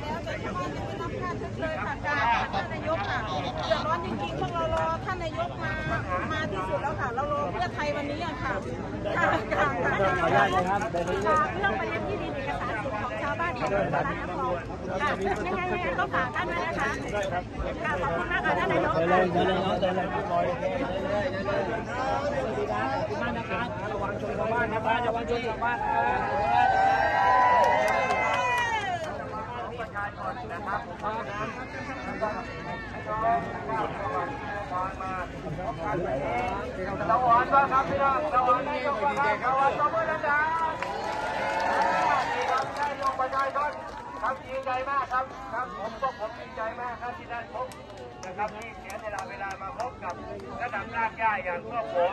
แล้วแต่ชาวบ้านไม่ได้รับค่าชดเชยค่ะท่านนายกค่ะเดือดร้อนจริงๆพวกเรารอท่านนายกมาที่สุดแล้วค่ะเรารอเพื่อไทยวันนี้ค่ะท่านนายกเรื่องประเด็นที่ดินเอกสารสิทธิ์ของชาวบ้านของบ้านน้ำพองค่ะยังไงก็ฝากท่านไว้นะคะขอบคุณมากค่ะท่านนายกระวังชนชาวบ้านนะบ้านระวังชนชาวบ้านนะครับเราอ่อนบ้างครับพี่น้องเราอ่อนบ้างครับวันต่อวันนะที่เราได้ลงประชาชนครับดีใจมากครับครับผมดีใจมากครับที่ได้พบนะครับที่เสียเวลามาพบกับระดับรากหญ้าอย่างพวกผม